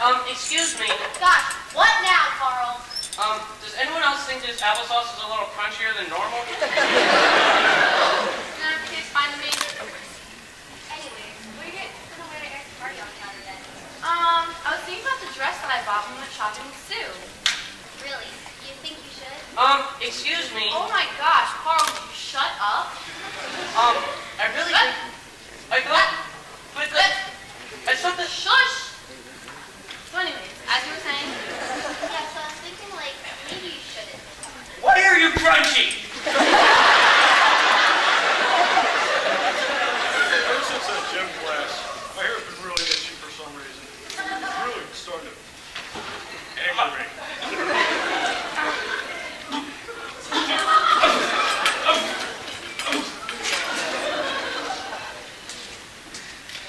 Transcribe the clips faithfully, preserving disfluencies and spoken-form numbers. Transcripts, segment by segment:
Um, excuse me. Gosh, what now, Carl? Um, does anyone else think this applesauce is a little crunchier than normal? None of the kids find the main difference. Anyway, what are you going to wear to Eric's party on Saturday? Um, I was thinking about the dress that I bought when we went shopping with Sue. Really? You think you should? Um, excuse me. Oh my gosh, Carl, would you shut up? Um, I really think... I thought... But that... I thought the... Shush! So anyways, as you were saying... Yeah, so I was thinking, like, maybe you shouldn't. Why are you crunchy? Ever since that gym class, my hair's been really itchy for some reason. It's really starting to anger me.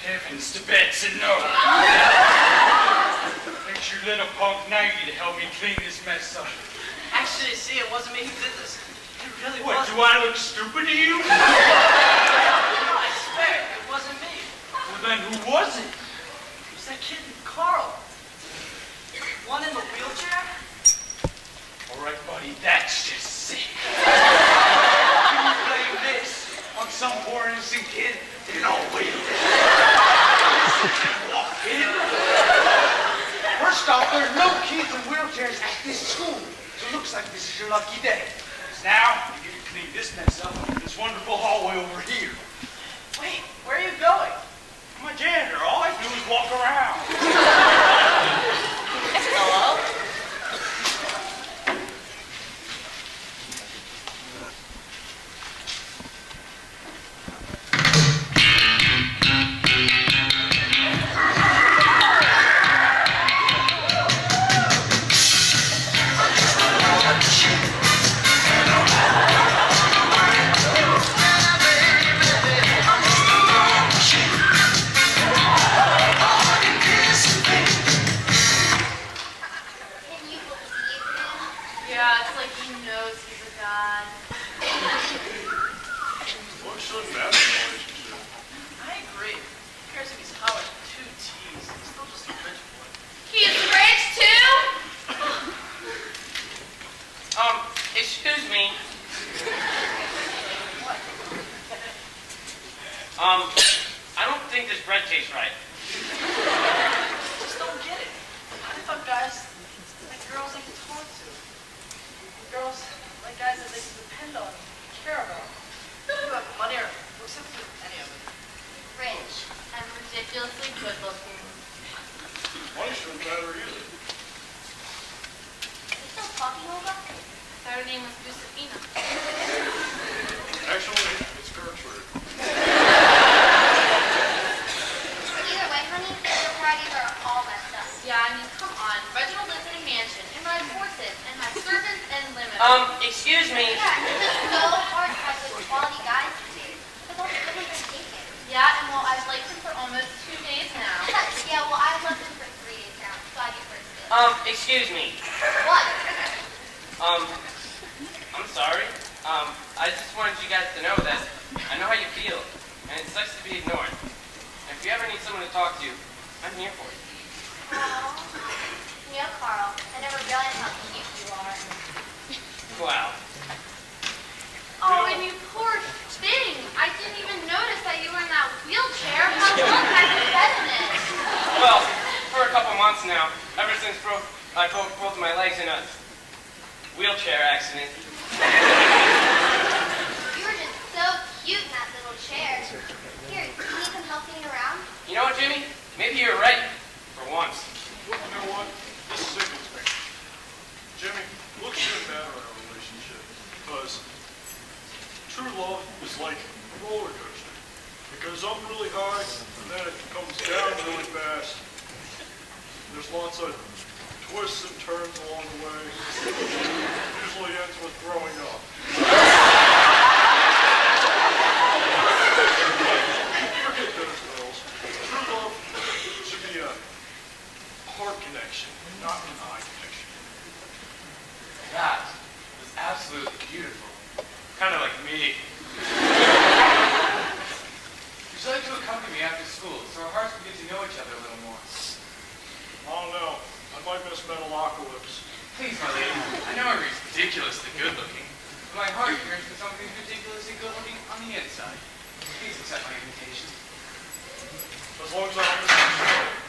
Heavens to bets and no. You little punk, now you need to help me clean this mess up. Actually, see, it wasn't me who did this. It really what, wasn't. What, do I look stupid to you? No, I swear, it wasn't me. Well, then who was it? It was that kid, Carl. One in the wheelchair? All right, buddy, that's just sick. Can you blame this on some poor innocent kid in a wheelchair? Walk in. First off, there are no kids in wheelchairs at this school, so it looks like this is your lucky day. Now, you can clean this mess up in this wonderful hallway over here. Wait, where are you going? I'm a janitor. All I do is walk around. Hello? School, so our hearts can get to know each other a little more. Oh no, us about Metalocalypse. Please, my lady, I know I'm ridiculously good-looking, but my heart yearns for something ridiculously good-looking on the inside. Please accept my invitation. As long as I don't